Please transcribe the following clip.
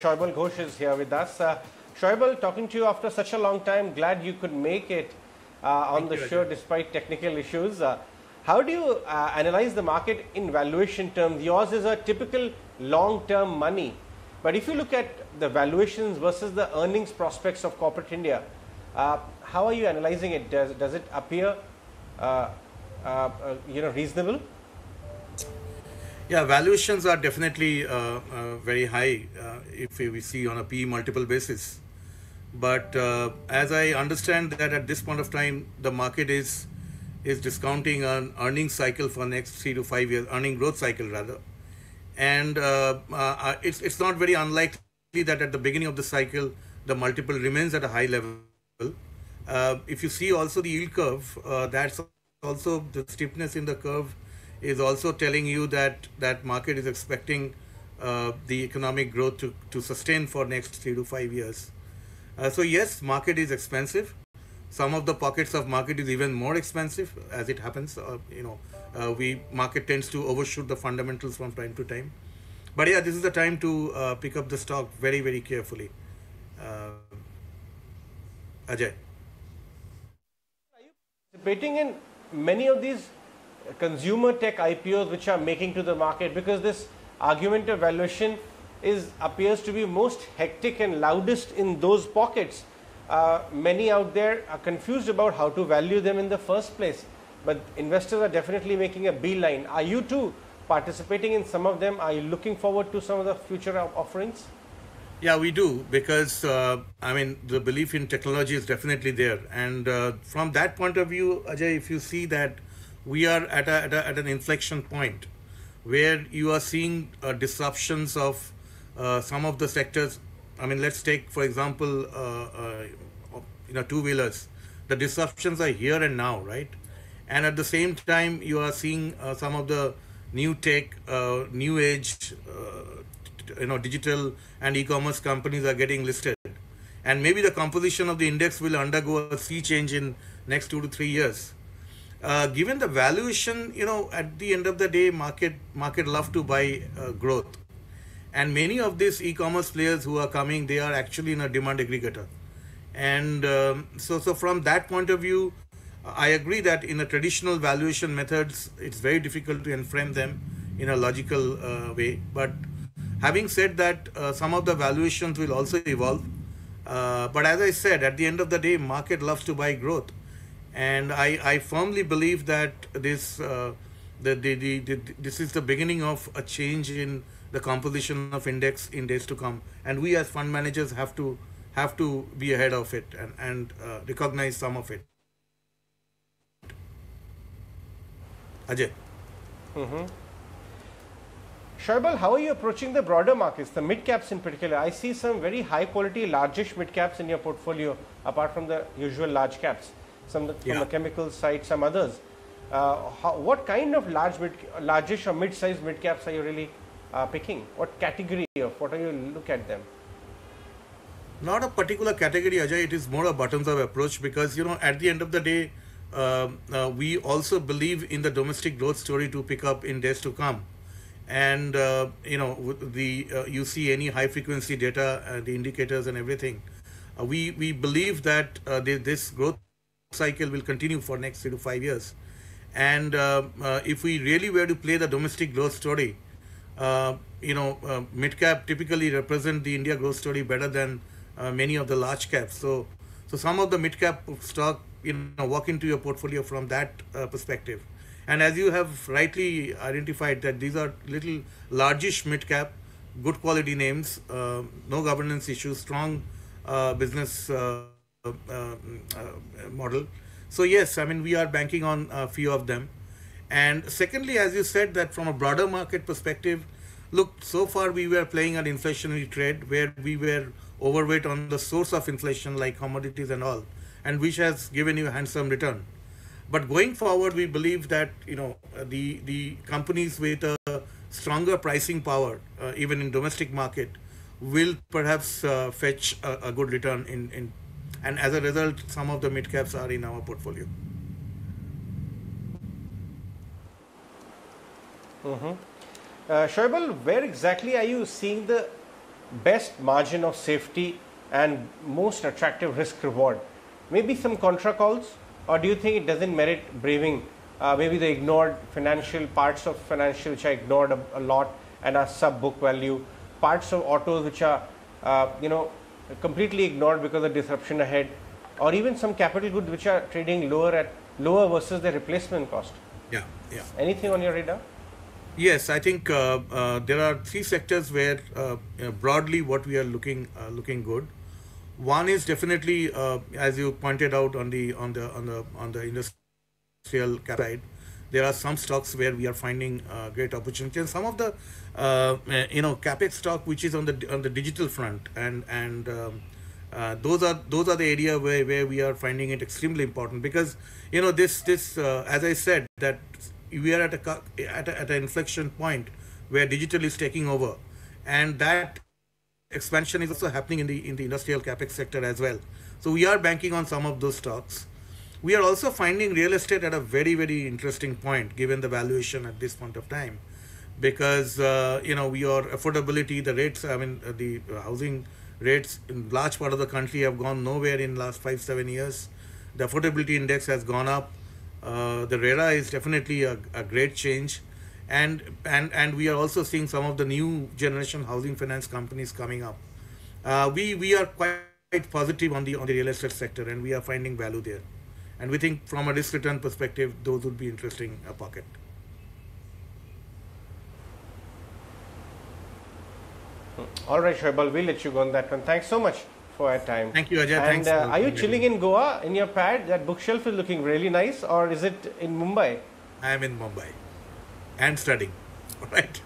Saibal Ghosh is here with us. Saibal, talking to you after such a long time. Glad you could make it on the show despite technical issues. How do you analyze the market in valuation terms? Yours is a typical long-term money. But if you look at the valuations versus the earnings prospects of corporate India, how are you analyzing it? Does it appear reasonable? Yeah, valuations are definitely very high if we see on a PE multiple basis. But as I understand that at this point of time, the market is discounting an earnings cycle for next 3 to 5 years, earning growth cycle rather. And it's not very unlikely that at the beginning of the cycle, the multiple remains at a high level. If you see also the yield curve, that's also the steepness in the curve is also telling you that market is expecting the economic growth to sustain for next 3 to 5 years. So yes, market is expensive. Some of the pockets of market is even more expensive as it happens. Market tends to overshoot the fundamentals from time to time. But yeah, this is the time to pick up the stock very, very carefully. Ajay. Are you participating in many of these consumer tech IPOs which are making to the market, because this argument of valuation appears to be most hectic and loudest in those pockets? Many out there are confused about how to value them in the first place, but investors are definitely making a beeline. Are you too participating in some of them? Are you looking forward to some of the future offerings? Yeah, we do, because I mean, the belief in technology is definitely there, and from that point of view, Ajay, if you see that we are at an inflection point where you are seeing disruptions of some of the sectors. I mean, let's take, for example, two-wheelers. The disruptions are here and now, right? And at the same time, you are seeing some of the new tech, new age, digital and e-commerce companies are getting listed. And maybe the composition of the index will undergo a sea change in next 2 to 3 years. Given the valuation, at the end of the day, market love to buy growth, and many of these e-commerce players who are coming, they are actually in a demand aggregator, and so from that point of view, I agree that in the traditional valuation methods, it's very difficult to enframe them in a logical way. But having said that, some of the valuations will also evolve. But as I said, at the end of the day, market loves to buy growth. And I firmly believe that this this is the beginning of a change in the composition of index in days to come, and we as fund managers have to be ahead of it and recognize some of it. Ajay. Saibal, how are you approaching the broader markets, the mid caps in particular? I see some very high quality, largish mid caps in your portfolio, apart from the usual large caps. Some from the chemical side, some others. What kind of largish or mid-sized mid-caps are you really picking? What category of? What are you look at them? Not a particular category, Ajay. It is more a bottoms-up approach, because at the end of the day, we also believe in the domestic growth story to pick up in days to come. And you see any high-frequency data, the indicators and everything. We believe that this growth cycle will continue for next 3 to 5 years, and if we really were to play the domestic growth story, mid cap typically represent the India growth story better than many of the large caps. So some of the mid cap stock walk into your portfolio from that perspective. And as you have rightly identified, that these are little largish mid cap, good quality names, no governance issues, strong business model. So yes, I mean, we are banking on a few of them. And secondly, as you said, that from a broader market perspective, look, so far we were playing an inflationary trade where we were overweight on the source of inflation like commodities and all, and which has given you a handsome return. But going forward, we believe that the companies with a stronger pricing power, even in domestic market, will perhaps fetch a good return in. And as a result, some of the mid-caps are in our portfolio. Saibal, where exactly are you seeing the best margin of safety and most attractive risk reward? Maybe some contra calls, or do you think it doesn't merit braving? Maybe they ignored financial parts of financial which I ignored a lot and are sub book value, parts of autos which are completely ignored because of disruption ahead, or even some capital goods which are trading lower versus their replacement cost. Yeah. Anything on your radar? Yes, I think there are three sectors where broadly what we are looking good. One is definitely, as you pointed out, on the industrial side. There are some stocks where we are finding great opportunity, and some of the capex stock which is on the digital front, and those are the area where we are finding it extremely important, because this as I said, that we are at an inflection point where digital is taking over, and that expansion is also happening in the industrial capex sector as well. So we are banking on some of those stocks. We are also finding real estate at a very, very interesting point given the valuation at this point of time, because your affordability, the rates, I mean the housing rates in large part of the country have gone nowhere in last 5-7 years. The affordability index has gone up. The RERA is definitely a great change, and we are also seeing some of the new generation housing finance companies coming up. We are quite positive on the real estate sector, and we are finding value there, and we think from a risk return perspective those would be interesting pocket. All right, Saibal, we'll let you go on that one. Thanks so much for your time. Thank you, Ajay. And thanks. Are you chilling in Goa in your pad? That bookshelf is looking really nice, or is it in Mumbai? I am in Mumbai and studying. All right.